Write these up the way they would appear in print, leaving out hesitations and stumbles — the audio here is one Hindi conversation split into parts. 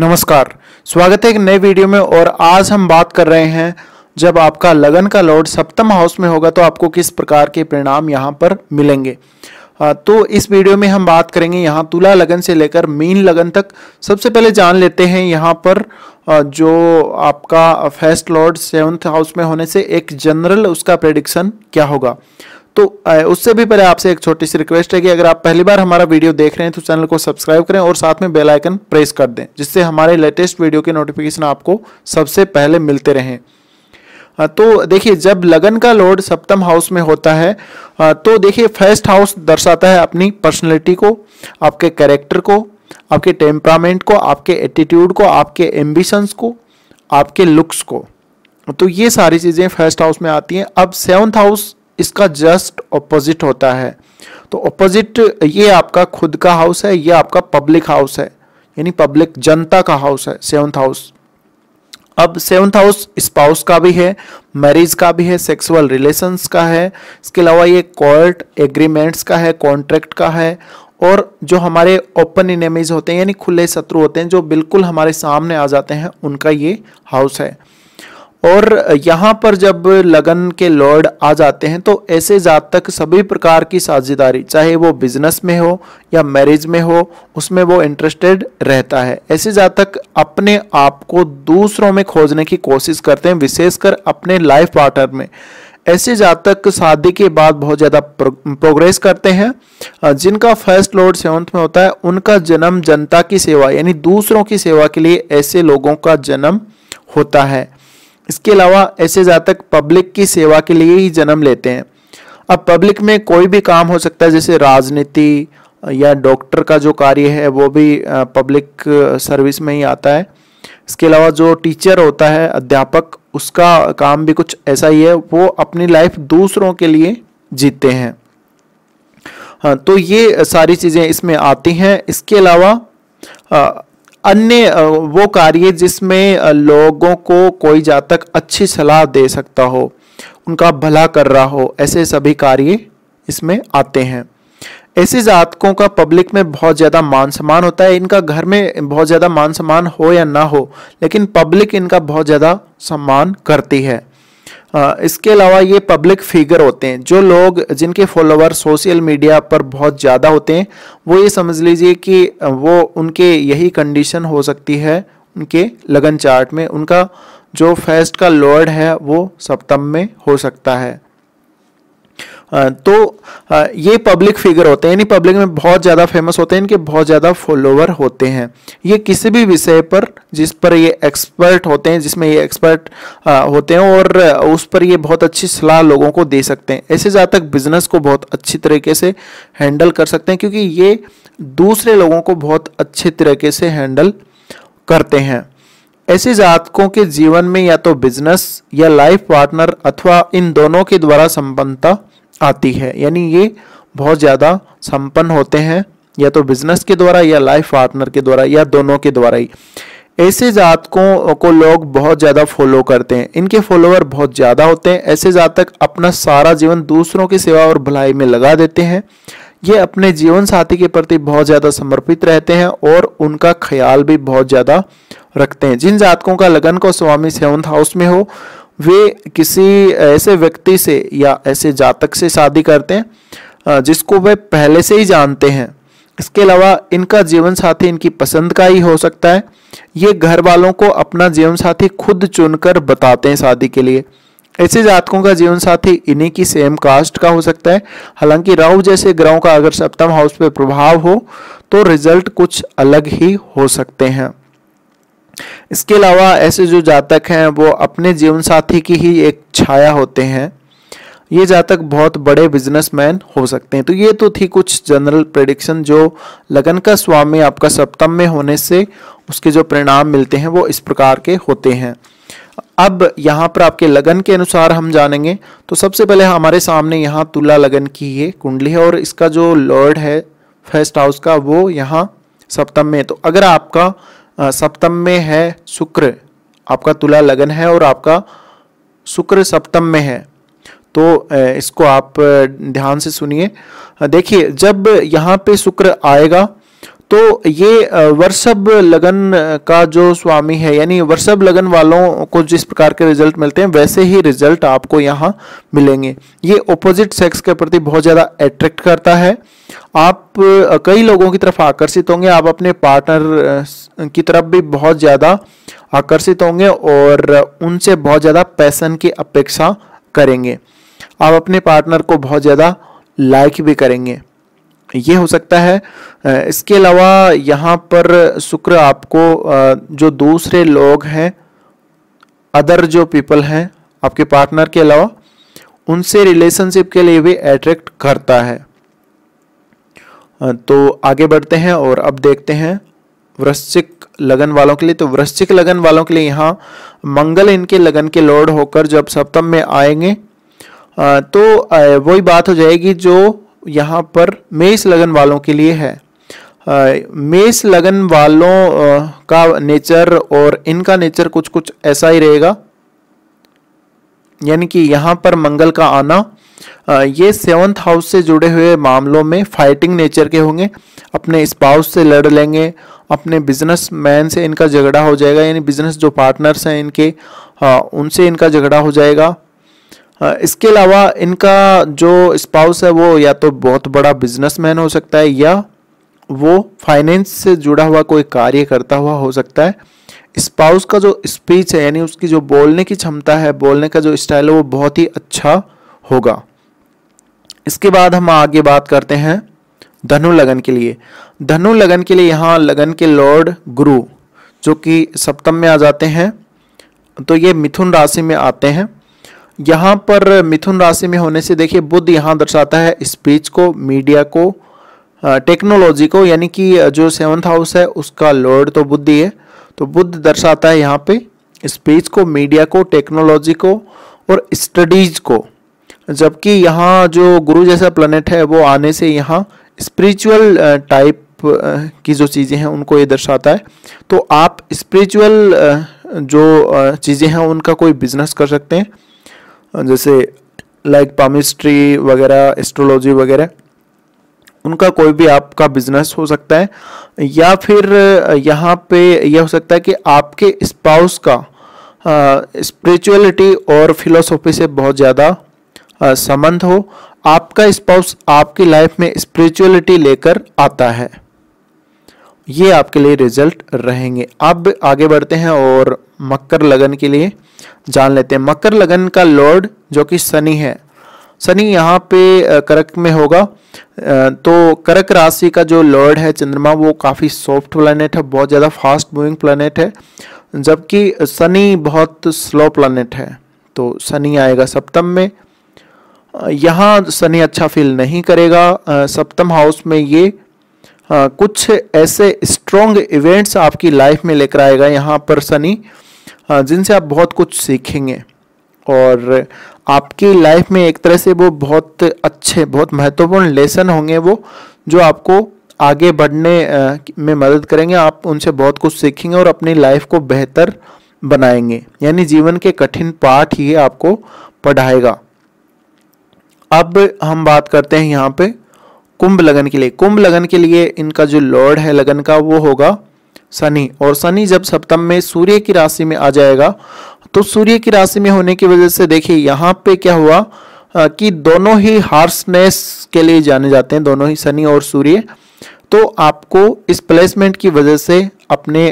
नमस्कार, स्वागत है एक नए वीडियो में। और आज हम बात कर रहे हैं जब आपका लगन का लॉर्ड सप्तम हाउस में होगा तो आपको किस प्रकार के परिणाम यहाँ पर मिलेंगे। तो इस वीडियो में हम बात करेंगे यहाँ तुला लगन से लेकर मीन लगन तक। सबसे पहले जान लेते हैं यहाँ पर जो आपका फर्स्ट लॉर्ड सेवन्थ हाउस में होने से एक जनरल उसका प्रेडिक्शन क्या होगा। तो उससे भी पहले आपसे एक छोटी सी रिक्वेस्ट है कि अगर आप पहली बार हमारा वीडियो देख रहे हैं तो चैनल को सब्सक्राइब करें और साथ में बेल आइकन प्रेस कर दें, जिससे हमारे लेटेस्ट वीडियो के नोटिफिकेशन आपको सबसे पहले मिलते रहें। तो देखिए, जब लगन का लॉर्ड सप्तम हाउस में होता है तो देखिए फर्स्ट हाउस दर्शाता है अपनी पर्सनैलिटी को, आपके कैरेक्टर को, आपके टेम्परामेंट को, आपके एटीट्यूड को, आपके एम्बिशंस को, आपके लुक्स को। तो ये सारी चीज़ें फर्स्ट हाउस में आती हैं। अब सेवन्थ हाउस इसका जस्ट ऑपोजिट होता है। तो ऑपोजिट, ये आपका खुद का हाउस है, ये आपका पब्लिक हाउस है, यानी पब्लिक जनता का हाउस है सेवन्थ हाउस। अब सेवन्थ हाउस स्पाउस का भी है, मैरिज का भी है, सेक्सुअल रिलेशंस का है, इसके अलावा ये कोर्ट एग्रीमेंट्स का है, कॉन्ट्रैक्ट का है, और जो हमारे ओपन इनेमीज होते हैं यानी खुले शत्रु होते हैं जो बिल्कुल हमारे सामने आ जाते हैं, उनका ये हाउस है। और यहाँ पर जब लगन के लॉर्ड आ जाते हैं तो ऐसे जातक सभी प्रकार की साझेदारी, चाहे वो बिजनेस में हो या मैरिज में हो, उसमें वो इंटरेस्टेड रहता है। ऐसे जातक अपने आप को दूसरों में खोजने की कोशिश करते हैं, विशेषकर अपने लाइफ पार्टनर में। ऐसे जातक शादी के बाद बहुत ज़्यादा प्रोग्रेस करते हैं। जिनका फर्स्ट लॉर्ड सेवन्थ में होता है उनका जन्म जनता की सेवा यानी दूसरों की सेवा के लिए ऐसे लोगों का जन्म होता है। इसके अलावा ऐसे जातक पब्लिक की सेवा के लिए ही जन्म लेते हैं। अब पब्लिक में कोई भी काम हो सकता है, जैसे राजनीति या डॉक्टर का जो कार्य है वो भी पब्लिक सर्विस में ही आता है। इसके अलावा जो टीचर होता है, अध्यापक, उसका काम भी कुछ ऐसा ही है, वो अपनी लाइफ दूसरों के लिए जीते हैं। हाँ, तो ये सारी चीज़ें इसमें आती हैं। इसके अलावा अन्य वो कार्य जिसमें लोगों को कोई जातक अच्छी सलाह दे सकता हो, उनका भला कर रहा हो, ऐसे सभी कार्य इसमें आते हैं। ऐसे जातकों का पब्लिक में बहुत ज़्यादा मान सम्मान होता है। इनका घर में बहुत ज़्यादा मान सम्मान हो या ना हो, लेकिन पब्लिक इनका बहुत ज़्यादा सम्मान करती है। इसके अलावा ये पब्लिक फिगर होते हैं, जो लोग जिनके फॉलोवर सोशल मीडिया पर बहुत ज़्यादा होते हैं, वो ये समझ लीजिए कि वो उनके यही कंडीशन हो सकती है उनके लगन चार्ट में, उनका जो फर्स्ट का लॉर्ड है वो सप्तम में हो सकता है। तो ये पब्लिक फिगर होते हैं, यानी पब्लिक में बहुत ज़्यादा फेमस होते हैं, इनके बहुत ज़्यादा फॉलोवर होते हैं। ये किसी भी विषय पर जिस पर ये एक्सपर्ट होते हैं, जिसमें ये एक्सपर्ट होते हैं, और उस पर ये बहुत अच्छी सलाह लोगों को दे सकते हैं। ऐसे जातक बिजनेस को बहुत अच्छी तरीके से हैंडल कर सकते हैं, क्योंकि ये दूसरे लोगों को बहुत अच्छे तरीके से हैंडल करते हैं। ऐसे जातकों के जीवन में या तो बिजनेस या लाइफ पार्टनर अथवा इन दोनों के द्वारा संपन्नता आती है, यानी ये बहुत ज़्यादा संपन्न होते हैं, या तो बिजनेस के द्वारा या लाइफ पार्टनर के द्वारा या दोनों के द्वारा ही। ऐसे जातकों को लोग बहुत ज़्यादा फॉलो करते हैं, इनके फॉलोवर बहुत ज़्यादा होते हैं। ऐसे जातक अपना सारा जीवन दूसरों की सेवा और भलाई में लगा देते हैं। ये अपने जीवन साथी के प्रति बहुत ज़्यादा समर्पित रहते हैं और उनका ख्याल भी बहुत ज़्यादा रखते हैं। जिन जातकों का लगन को स्वामी सेवन्थ हाउस में हो, वे किसी ऐसे व्यक्ति से या ऐसे जातक से शादी करते हैं जिसको वे पहले से ही जानते हैं। इसके अलावा इनका जीवन साथी इनकी पसंद का ही हो सकता है। ये घर वालों को अपना जीवन साथी खुद चुनकर बताते हैं शादी के लिए। ऐसे जातकों का जीवन साथी इन्हीं की सेम कास्ट का हो सकता है। हालांकि राहु जैसे ग्रहों का अगर सप्तम हाउस पे प्रभाव हो तो रिजल्ट कुछ अलग ही हो सकते हैं। इसके अलावा ऐसे जो जातक हैं वो अपने जीवन साथी की ही एक छाया होते हैं। ये जातक बहुत बड़े बिजनेसमैन हो सकते हैं। तो ये तो थी कुछ जनरल प्रेडिक्शन जो लगन का स्वामी आपका सप्तम में होने से उसके जो परिणाम मिलते हैं वो इस प्रकार के होते हैं। अब यहाँ पर आपके लगन के अनुसार हम जानेंगे। तो सबसे पहले हमारे सामने यहाँ तुला लगन की ये कुंडली है और इसका जो लॉर्ड है फर्स्ट हाउस का वो यहाँ सप्तम में है। तो अगर आपका सप्तम में है शुक्र, आपका तुला लगन है और आपका शुक्र सप्तम में है, तो इसको आप ध्यान से सुनिए। देखिए, जब यहाँ पे शुक्र आएगा तो ये वृषभ लगन का जो स्वामी है यानी वृषभ लगन वालों को जिस प्रकार के रिजल्ट मिलते हैं वैसे ही रिजल्ट आपको यहाँ मिलेंगे। ये ऑपोजिट सेक्स के प्रति बहुत ज़्यादा अट्रैक्ट करता है, आप कई लोगों की तरफ आकर्षित होंगे, आप अपने पार्टनर की तरफ भी बहुत ज़्यादा आकर्षित होंगे और उनसे बहुत ज़्यादा पैशन की अपेक्षा करेंगे, आप अपने पार्टनर को बहुत ज़्यादा लाइक भी करेंगे, ये हो सकता है। इसके अलावा यहाँ पर शुक्र आपको जो दूसरे लोग हैं, अदर जो पीपल हैं आपके पार्टनर के अलावा, उनसे रिलेशनशिप के लिए भी अट्रैक्ट करता है। तो आगे बढ़ते हैं और अब देखते हैं वृश्चिक लगन वालों के लिए। तो वृश्चिक लगन वालों के लिए यहाँ मंगल इनके लगन के लॉर्ड होकर जब सप्तम में आएंगे तो वही बात हो जाएगी जो यहाँ पर मेष लगन वालों के लिए है। मेष लगन वालों का नेचर और इनका नेचर कुछ कुछ ऐसा ही रहेगा, यानी कि यहाँ पर मंगल का आना ये 7th हाउस से जुड़े हुए मामलों में फाइटिंग नेचर के होंगे, अपने स्पाउस से लड़ लेंगे, अपने बिजनेसमैन से इनका झगड़ा हो जाएगा, यानी बिजनेस जो पार्टनर्स हैं इनके उनसे इनका झगड़ा हो जाएगा। इसके अलावा इनका जो स्पाउस है वो या तो बहुत बड़ा बिजनेसमैन हो सकता है या वो फाइनेंस से जुड़ा हुआ कोई कार्य करता हुआ हो सकता है। स्पाउस का जो स्पीच है यानी उसकी जो बोलने की क्षमता है, बोलने का जो स्टाइल है वो बहुत ही अच्छा होगा। इसके बाद हम आगे बात करते हैं धनु लगन के लिए। धनु लगन के लिए यहाँ लगन के लॉर्ड गुरु जो कि सप्तम में आ जाते हैं, तो ये मिथुन राशि में आते हैं। यहाँ पर मिथुन राशि में होने से देखिए बुध यहाँ दर्शाता है स्पीच को, मीडिया को, टेक्नोलॉजी को, यानी कि जो 7th हाउस है उसका लॉर्ड तो बुध ही है, तो बुध दर्शाता है यहाँ पे स्पीच को, मीडिया को, टेक्नोलॉजी को और स्टडीज को। जबकि यहाँ जो गुरु जैसा प्लेनेट है वो आने से यहाँ स्पिरिचुअल टाइप की जो चीज़ें हैं उनको ये दर्शाता है, तो आप स्पिरिचुअल जो चीज़ें हैं उनका कोई बिजनेस कर सकते हैं, जैसे लाइक पामिस्ट्री वगैरह, एस्ट्रोलॉजी वगैरह, उनका कोई भी आपका बिजनेस हो सकता है। या फिर यहाँ पे यह हो सकता है कि आपके स्पाउस का स्पिरिचुअलिटी और फिलोसॉफी से बहुत ज़्यादा संबंध हो, आपका स्पाउस आपकी लाइफ में स्पिरिचुअलिटी लेकर आता है, ये आपके लिए रिजल्ट रहेंगे। अब आगे बढ़ते हैं और मकर लगन के लिए जान लेते हैं। मकर लगन का लॉर्ड जो कि शनि है, शनि यहाँ पे कर्क में होगा, तो कर्क राशि का जो लॉर्ड है चंद्रमा वो काफ़ी सॉफ्ट प्लैनेट है, बहुत ज़्यादा फास्ट मूविंग प्लैनेट है, जबकि शनि बहुत स्लो प्लैनेट है। तो शनि आएगा सप्तम में, यहाँ शनि अच्छा फील नहीं करेगा। सप्तम हाउस में ये कुछ ऐसे स्ट्रॉन्ग इवेंट्स आपकी लाइफ में लेकर आएगा यहाँ पर शनि, जिनसे आप बहुत कुछ सीखेंगे और आपकी लाइफ में एक तरह से वो बहुत अच्छे, बहुत महत्वपूर्ण लेसन होंगे वो, जो आपको आगे बढ़ने में मदद करेंगे। आप उनसे बहुत कुछ सीखेंगे और अपनी लाइफ को बेहतर बनाएंगे, यानी जीवन के कठिन पाठ ये आपको पढ़ाएगा। अब हम बात करते हैं यहाँ पे कुंभ लगन के लिए। कुंभ लगन के लिए इनका जो लॉर्ड है लगन का वो होगा शनि, और शनि जब सप्तम में सूर्य की राशि में आ जाएगा, तो सूर्य की राशि में होने की वजह से देखिए यहाँ पे क्या हुआ कि दोनों ही हार्शनेस के लिए जाने जाते हैं, दोनों ही शनि और सूर्य। तो आपको इस प्लेसमेंट की वजह से अपने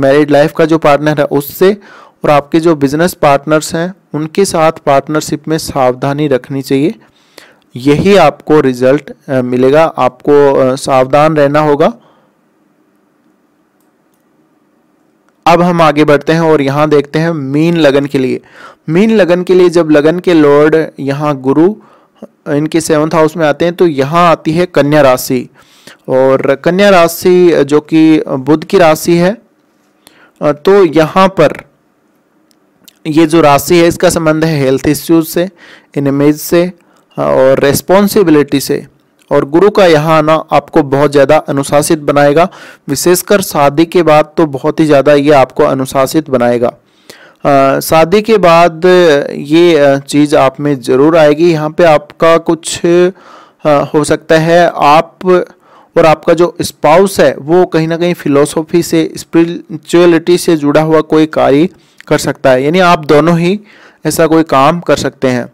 मैरिड लाइफ का जो पार्टनर है उससे और आपके जो बिजनेस पार्टनर्स हैं उनके साथ पार्टनरशिप में सावधानी रखनी चाहिए, यही आपको रिजल्ट मिलेगा। आपको सावधान रहना होगा। अब हम आगे बढ़ते हैं और यहाँ देखते हैं मीन लगन के लिए। मीन लगन के लिए जब लगन के लॉर्ड यहाँ गुरु इनके 7th हाउस में आते हैं, तो यहाँ आती है कन्या राशि, और कन्या राशि जो कि बुध की राशि है, तो यहाँ पर ये जो राशि है इसका संबंध है हेल्थ इश्यूज से, इमेज से और रेस्पॉन्सिबिलिटी से, और गुरु का यहाँ आना आपको बहुत ज़्यादा अनुशासित बनाएगा, विशेषकर शादी के बाद तो बहुत ही ज़्यादा ये आपको अनुशासित बनाएगा। शादी के बाद ये चीज़ आप में ज़रूर आएगी। यहाँ पे आपका कुछ हो सकता है, आप और आपका जो स्पाउस है वो कहीं ना कहीं फिलोसॉफी से, स्पिरिचुअलिटी से जुड़ा हुआ कोई कार्य कर सकता है। यानी आप दोनों ही ऐसा कोई काम कर सकते हैं।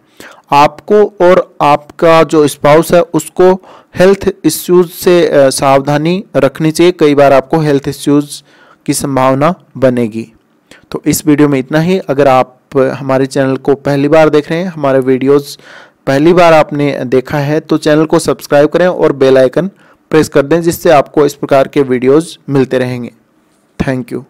आपको और आपका जो स्पाउस है उसको हेल्थ इश्यूज से सावधानी रखनी चाहिए। कई बार आपको हेल्थ इश्यूज की संभावना बनेगी। तो इस वीडियो में इतना ही। अगर आप हमारे चैनल को पहली बार देख रहे हैं, हमारे वीडियोस पहली बार आपने देखा है, तो चैनल को सब्सक्राइब करें और बेल आइकन प्रेस कर दें, जिससे आपको इस प्रकार के वीडियोस मिलते रहेंगे। Thank you.